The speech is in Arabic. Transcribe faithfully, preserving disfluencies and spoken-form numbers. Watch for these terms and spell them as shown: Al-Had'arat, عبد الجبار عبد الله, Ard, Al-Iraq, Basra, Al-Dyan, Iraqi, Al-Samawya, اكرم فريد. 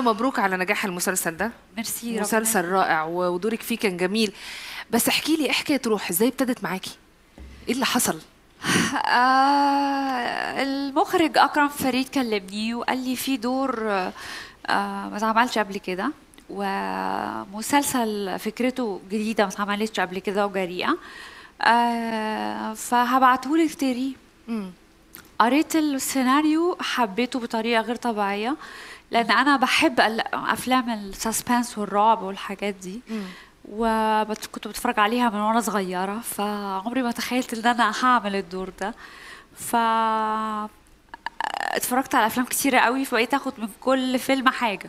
اولا مبروك على نجاح المسلسل ده. ميرسي، مسلسل رائع ودورك فيه كان جميل. بس احكي لي، حكايه روح ازاي ابتدت معاكي؟ ايه اللي حصل؟ آه المخرج اكرم فريد كلمني وقال لي في دور آه ما اتعملش قبل كده، ومسلسل فكرته جديده ما اتعملتش قبل كده وجريئه، آه فهبعتهولك تقريه. قريت السيناريو، حبيته بطريقه غير طبيعيه، لان انا بحب افلام السسبنس والرعب والحاجات دي، وكنت بتفرج عليها من وانا صغيره، فعمري ما تخيلت ان انا هعمل الدور ده. ف اتفرجت على افلام كتيره قوي، فبقيت اخد من كل فيلم حاجه.